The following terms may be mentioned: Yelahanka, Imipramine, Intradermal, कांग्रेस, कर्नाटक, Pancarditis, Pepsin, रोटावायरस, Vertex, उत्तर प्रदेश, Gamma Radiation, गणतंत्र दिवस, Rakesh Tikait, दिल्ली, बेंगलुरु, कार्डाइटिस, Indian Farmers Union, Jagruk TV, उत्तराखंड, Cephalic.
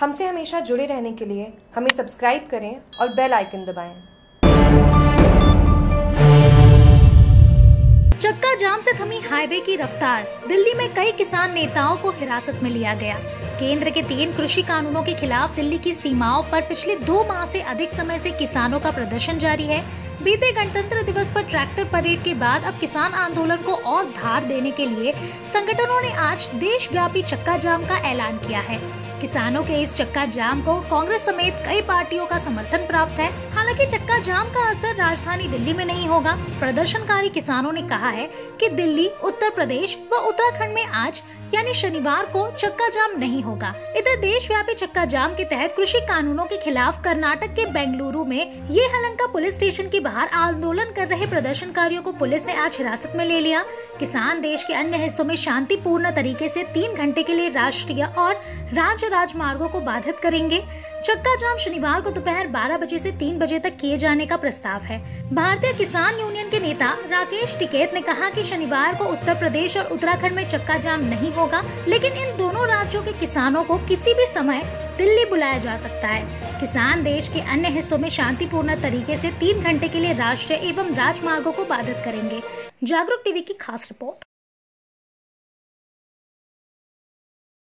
हमसे हमेशा जुड़े रहने के लिए हमें सब्सक्राइब करें और बेल आइकन दबाएं। चक्का जाम से थमी हाईवे की रफ्तार, दिल्ली में कई किसान नेताओं को हिरासत में लिया गया। केंद्र के 3 कृषि कानूनों के खिलाफ दिल्ली की सीमाओं पर पिछले 2 माह से अधिक समय से किसानों का प्रदर्शन जारी है। बीते गणतंत्र दिवस पर ट्रैक्टर परेड के बाद अब किसान आंदोलन को और धार देने के लिए संगठनों ने आज देशव्यापी चक्का जाम का ऐलान किया है। किसानों के इस चक्का जाम को कांग्रेस समेत कई पार्टियों का समर्थन प्राप्त है। हालांकि चक्का जाम का असर राजधानी दिल्ली में नहीं होगा। प्रदर्शनकारी किसानों ने कहा है कि दिल्ली, उत्तर प्रदेश व उत्तराखंड में आज यानी शनिवार को चक्का जाम नहीं होगा। इधर देशव्यापी चक्का जाम के तहत कृषि कानूनों के खिलाफ कर्नाटक के बेंगलुरु में येलहंका पुलिस स्टेशन के बाहर आंदोलन कर रहे प्रदर्शनकारियों को पुलिस ने आज हिरासत में ले लिया। किसान देश के अन्य हिस्सों में शांतिपूर्ण तरीके से 3 घंटे के लिए राष्ट्रीय और राज्य राजमार्गों को बाधित करेंगे। चक्का जाम शनिवार को दोपहर 12 बजे से 3 बजे तक किए जाने का प्रस्ताव है। भारतीय किसान यूनियन के नेता राकेश टिकैत ने कहा कि शनिवार को उत्तर प्रदेश और उत्तराखंड में चक्का जाम नहीं होगा, लेकिन इन दोनों राज्यों के किसानों को किसी भी समय दिल्ली बुलाया जा सकता है। किसान देश के अन्य हिस्सों में शांतिपूर्ण तरीके से 3 घंटे के लिए राष्ट्रीय एवं राजमार्गों को बाधित करेंगे। जागरूक टीवी की खास रिपोर्ट।